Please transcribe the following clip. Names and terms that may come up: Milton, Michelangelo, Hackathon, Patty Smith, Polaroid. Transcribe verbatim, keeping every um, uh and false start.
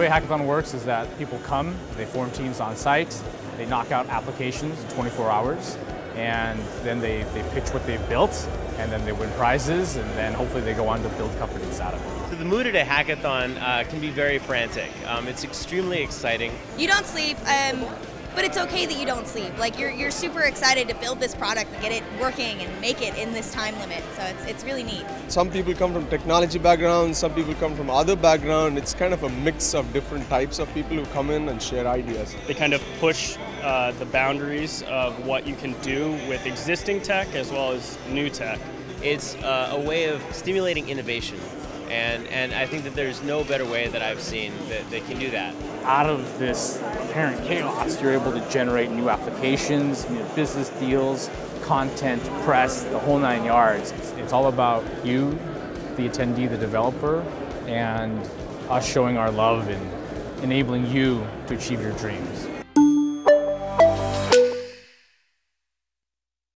way Hackathon works is that people come, they form teams on site, they knock out applications in twenty-four hours, and then they, they pitch what they've built, and then they win prizes, and then hopefully they go on to build companies out of it. So the mood at a hackathon uh, can be very frantic. Um, it's extremely exciting. You don't sleep, um, but it's okay that you don't sleep. Like you're, you're super excited to build this product, get it working, and make it in this time limit, so it's, it's really neat. Some people come from technology backgrounds, some people come from other backgrounds. It's kind of a mix of different types of people who come in and share ideas. They kind of push Uh, the boundaries of what you can do with existing tech as well as new tech. It's uh, a way of stimulating innovation, and, and I think that there's no better way that I've seen that they can do that. Out of this apparent chaos, you're able to generate new applications, new business deals, content, press, the whole nine yards. It's, it's all about you, the attendee, the developer, and us showing our love and enabling you to achieve your dreams.